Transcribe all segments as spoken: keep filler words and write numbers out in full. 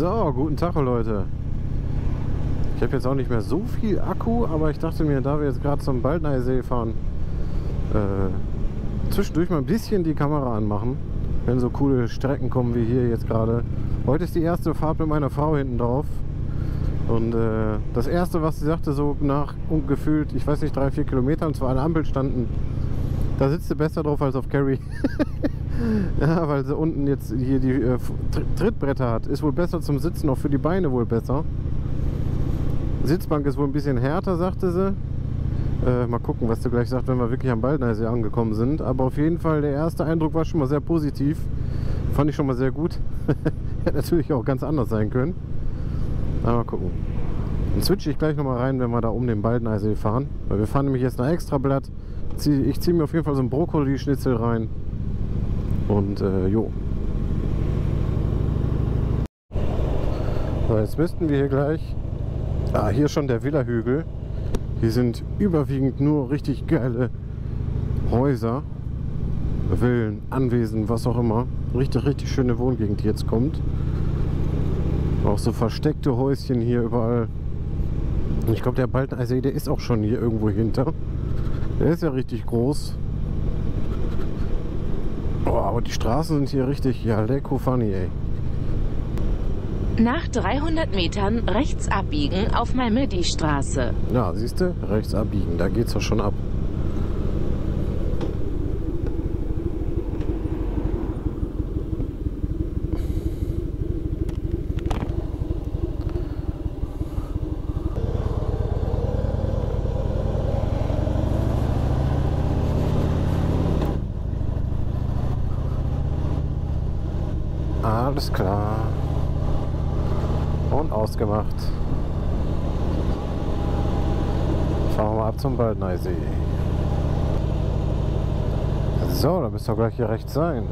So, guten Tag Leute. Ich habe jetzt auch nicht mehr so viel Akku, aber ich dachte mir, da wir jetzt gerade zum Baldeneysee fahren, äh, zwischendurch mal ein bisschen die Kamera anmachen, wenn so coole Strecken kommen wie hier jetzt gerade. Heute ist die erste Fahrt mit meiner Frau hinten drauf. Und äh, das erste, was sie sagte, so nach gefühlt, ich weiß nicht, drei, vier Kilometern, zwar an der Ampel standen, da sitzt du besser drauf als auf Carry. Ja, weil sie unten jetzt hier die äh, Trittbretter hat. Ist wohl besser zum Sitzen, auch für die Beine wohl besser. Sitzbank ist wohl ein bisschen härter, sagte sie. Äh, mal gucken, was du gleich sagst, wenn wir wirklich am Baldeneysee angekommen sind. Aber auf jeden Fall, der erste Eindruck war schon mal sehr positiv. Fand ich schon mal sehr gut. Hätte natürlich auch ganz anders sein können. Aber mal gucken. Dann switche ich gleich nochmal rein, wenn wir da um den Baldeneysee fahren. Weil wir fahren nämlich jetzt nach Extrablatt. Ich ziehe mir auf jeden Fall so einen Brokkoli-Schnitzel rein. Und äh, jo. So, jetzt müssten wir hier gleich... Ah, hier schon der Villa-Hügel. Hier sind überwiegend nur richtig geile Häuser, Villen, Anwesen, was auch immer. Richtig, richtig schöne Wohngegend, die jetzt kommt. Auch so versteckte Häuschen hier überall. Und ich glaube, der Baldeneysee, der ist auch schon hier irgendwo hinter. Der ist ja richtig groß. Oh, aber die Straßen sind hier richtig, ja, leco funny, ey. Nach dreihundert Metern rechts abbiegen auf MyMedi-Straße. Ja, siehst du, rechts abbiegen, da geht's ja schon ab. Alles klar. Und ausgemacht. Fahren wir mal ab zum Baldeneysee. So, da müsst ihr gleich hier rechts sein.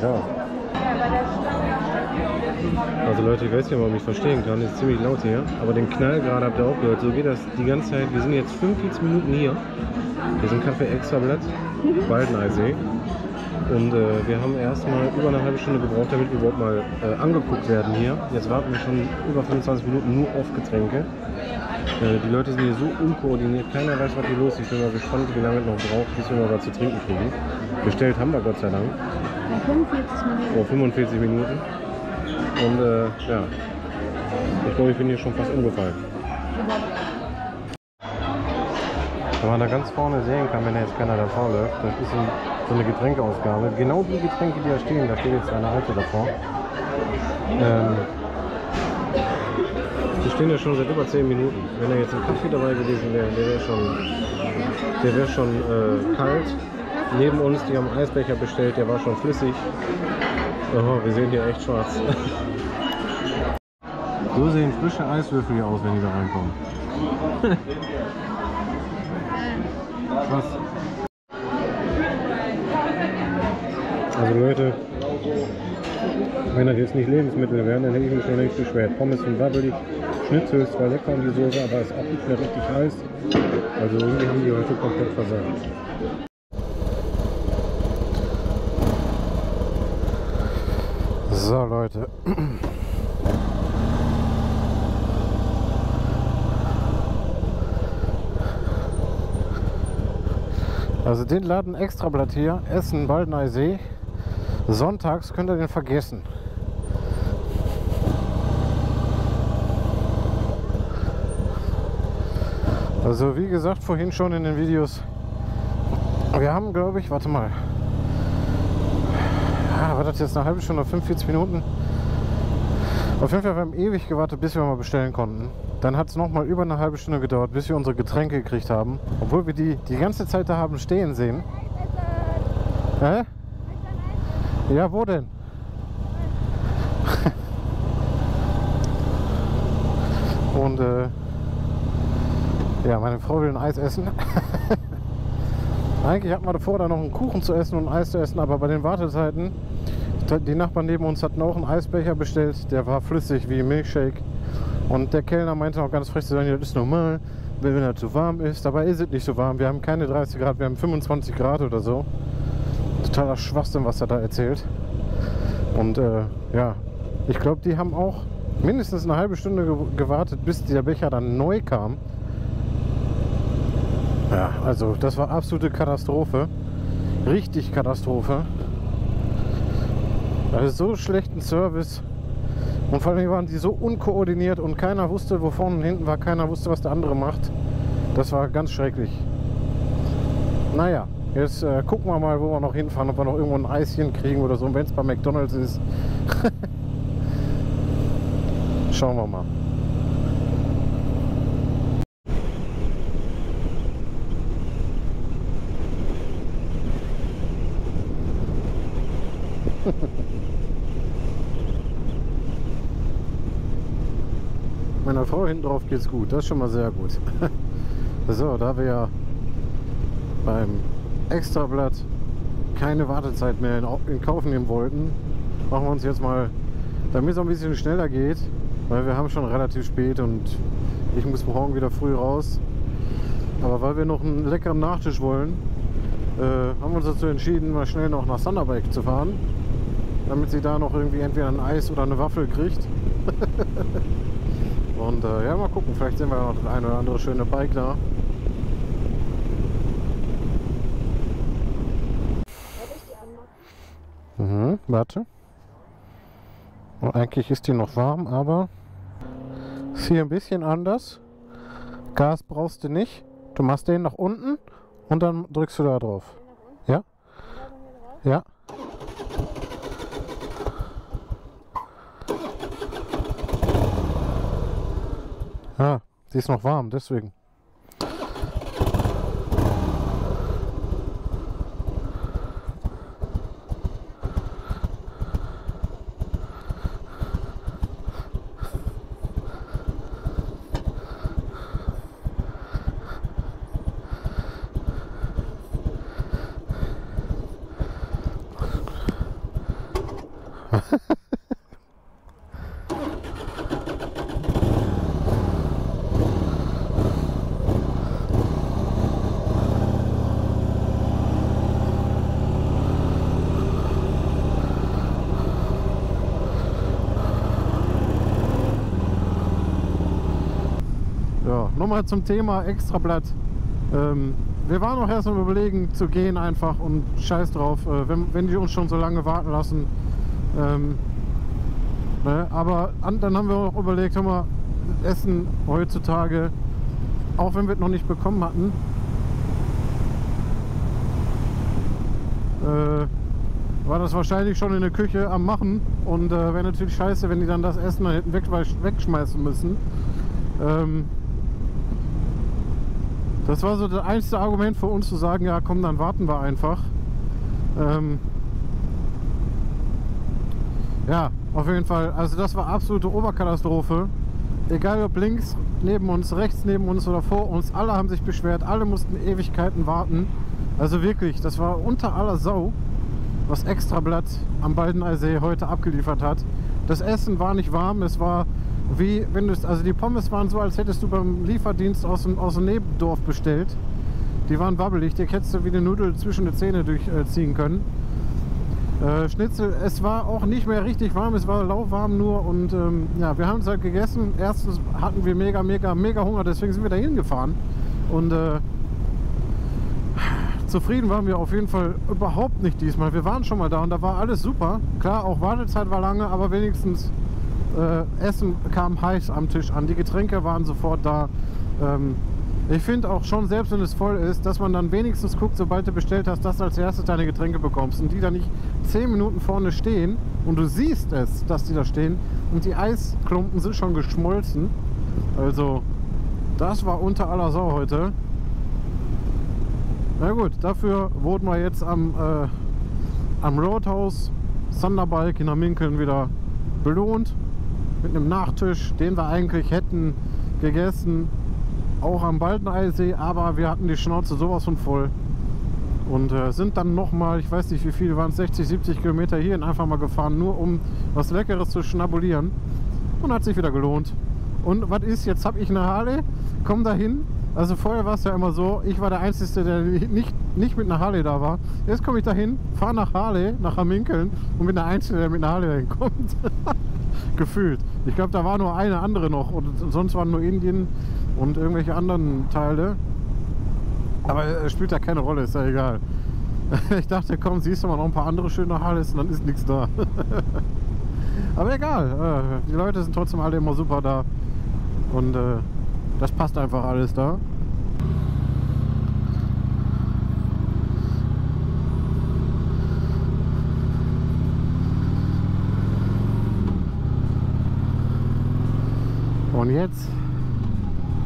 Ja. Also Leute, ich weiß nicht, ob man mich verstehen kann, ist ziemlich laut hier, aber den Knall gerade habt ihr auch gehört, so geht das die ganze Zeit. Wir sind jetzt fünfundvierzig Minuten hier, wir sind Café Extrablatt, Baldeneysee, und äh, wir haben erstmal über eine halbe Stunde gebraucht, damit wir überhaupt mal äh, angeguckt werden hier. Jetzt warten wir schon über fünfundzwanzig Minuten nur auf Getränke. Äh, die Leute sind hier so unkoordiniert, keiner weiß, was hier los ist. Ich bin mal gespannt, wie lange es noch braucht, bis wir mal was zu trinken kriegen. Bestellt haben wir Gott sei Dank. Vor fünfundvierzig Minuten. Und äh, ja, ich glaube, ich bin hier schon fast umgefallen. Wenn man da ganz vorne sehen kann, wenn da jetzt keiner davor läuft, das ist ein, so eine Getränkeausgabe. Genau die Getränke, die da stehen, da steht jetzt eine alte davor. Ähm, die stehen ja schon seit über zehn Minuten. Wenn da jetzt ein Kaffee dabei gewesen wäre, der wäre schon, der wäre schon äh, kalt. Neben uns, die haben einen Eisbecher bestellt, der war schon flüssig. Oh, wir sehen hier echt schwarz. So sehen frische Eiswürfel hier aus, wenn die da reinkommen. Krass. Also Leute, wenn das jetzt nicht Lebensmittel wären, dann hätte ich mich schon nicht beschwert. Pommes sind wabbelig, Schnitzel ist zwar lecker und die Soße, aber ist auch nicht mehr richtig heiß. Also irgendwie haben die heute komplett versagt. So Leute, also den Laden Extrablatt hier, Essen, Baldeneysee, sonntags könnt ihr den vergessen. Also wie gesagt vorhin schon in den Videos, wir haben glaube ich, warte mal. Ah, war das jetzt eine halbe Stunde, fünfundvierzig Minuten? Auf jeden Fall haben wir ewig gewartet, bis wir mal bestellen konnten. Dann hat es nochmal über eine halbe Stunde gedauert, bis wir unsere Getränke gekriegt haben. Obwohl wir die die ganze Zeit da haben stehen sehen. Hä? Ja, wo denn? Und äh, ja, meine Frau will ein Eis essen. Eigentlich hatten wir davor, da noch einen Kuchen zu essen und ein Eis zu essen, aber bei den Wartezeiten, die Nachbarn neben uns hatten auch einen Eisbecher bestellt, der war flüssig wie Milchshake. Und der Kellner meinte auch ganz frech zu sagen, das ist normal, wenn er zu warm ist. Dabei ist es nicht so warm. Wir haben keine dreißig Grad, wir haben fünfundzwanzig Grad oder so. Totaler Schwachsinn, was er da erzählt. Und äh, ja, ich glaube, die haben auch mindestens eine halbe Stunde ge gewartet, bis dieser Becher dann neu kam. Ja, also das war absolute Katastrophe. Richtig Katastrophe. Also so schlechten Service. Und vor allem waren die so unkoordiniert und keiner wusste, wo vorne und hinten war. Keiner wusste, was der andere macht. Das war ganz schrecklich. Naja, jetzt äh, gucken wir mal, wo wir noch hinfahren. Ob wir noch irgendwo ein Eischen kriegen oder so. Und wenn es bei McDonald's ist. Schauen wir mal. Meiner Frau hinten drauf geht's gut, das ist schon mal sehr gut. So, da wir ja beim Extrablatt keine Wartezeit mehr in Kauf nehmen wollten, machen wir uns jetzt mal, damit es ein bisschen schneller geht, weil wir haben schon relativ spät und ich muss morgen wieder früh raus. Aber weil wir noch einen leckeren Nachtisch wollen, äh, haben wir uns dazu entschieden, mal schnell noch nach Thunderbike zu fahren, damit sie da noch irgendwie entweder ein Eis oder eine Waffel kriegt. Und äh, ja, mal gucken, vielleicht sehen wir noch das eine oder andere schöne Bike da. Mhm, warte. Und eigentlich ist die noch warm, aber ist hier ein bisschen anders. Gas brauchst du nicht. Du machst den nach unten und dann drückst du da drauf. Ja? Ja. Ah, die ist noch warm, deswegen. Nochmal zum Thema Extrablatt. Ähm, wir waren auch erst am Überlegen zu gehen einfach und scheiß drauf, äh, wenn, wenn die uns schon so lange warten lassen. Ähm, ne? Aber an, dann haben wir auch überlegt, hör mal, Essen heutzutage, auch wenn wir es noch nicht bekommen hatten, äh, war das wahrscheinlich schon in der Küche am Machen und äh, wäre natürlich scheiße, wenn die dann das Essen dann hätten weg, wegschmeißen müssen. Ähm, Das war so das einzige Argument für uns zu sagen, ja komm, dann warten wir einfach. Ähm ja, auf jeden Fall, also das war absolute Oberkatastrophe. Egal ob links neben uns, rechts neben uns oder vor uns, alle haben sich beschwert, alle mussten Ewigkeiten warten. Also wirklich, das war unter aller Sau, was Extrablatt am Baldeneysee heute abgeliefert hat. Das Essen war nicht warm, es war... Wie, wenn du, also die Pommes waren so, als hättest du beim Lieferdienst aus dem, aus dem Nebendorf bestellt. Die waren wabbelig, die hättest du wie eine Nudel zwischen die Zähne durchziehen äh, können. Äh, Schnitzel, es war auch nicht mehr richtig warm, es war lauwarm nur und ähm, ja, wir haben es halt gegessen. Erstens hatten wir mega, mega, mega Hunger, deswegen sind wir da hingefahren. Und äh, zufrieden waren wir auf jeden Fall überhaupt nicht diesmal. Wir waren schon mal da und da war alles super. Klar, auch Wartezeit war lange, aber wenigstens... Äh, Essen kam heiß am Tisch an, die Getränke waren sofort da. Ähm, ich finde auch schon, selbst wenn es voll ist, dass man dann wenigstens guckt, sobald du bestellt hast, dass du als erstes deine Getränke bekommst und die dann nicht zehn Minuten vorne stehen und du siehst es, dass die da stehen und die Eisklumpen sind schon geschmolzen. Also, das war unter aller Sau heute. Na gut, dafür wurden wir jetzt am, äh, am Roadhouse Thunderbike in Hamminkeln wieder belohnt. Mit einem Nachtisch, den wir eigentlich hätten gegessen, auch am Baldeneysee, aber wir hatten die Schnauze sowas von voll und äh, sind dann nochmal, ich weiß nicht wie viele waren es, sechzig, siebzig Kilometer hierhin einfach mal gefahren, nur um was Leckeres zu schnabulieren und hat sich wieder gelohnt. Und was ist, jetzt habe ich eine Harley, komm da hin. Also vorher war es ja immer so, ich war der Einzige, der nicht, nicht mit einer Harley da war. Jetzt komme ich da hin, fahre nach Harley, nach Hamminkeln und bin der Einzige, der mit einer Harley dahin kommt. Gefühlt. Ich glaube, da war nur eine andere noch und sonst waren nur Indien und irgendwelche anderen Teile. Aber es spielt ja keine Rolle, ist ja egal. Ich dachte, komm, siehst du mal noch ein paar andere schöne Harleys und dann ist nichts da. Aber egal, die Leute sind trotzdem alle immer super da und das passt einfach alles da. Und jetzt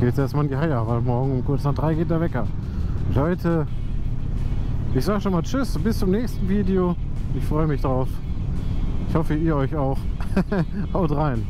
geht es erstmal in die Haie, weil morgen um kurz nach drei geht der Wecker. Leute, ich sage schon mal tschüss, bis zum nächsten Video. Ich freue mich drauf. Ich hoffe, ihr euch auch. Haut rein.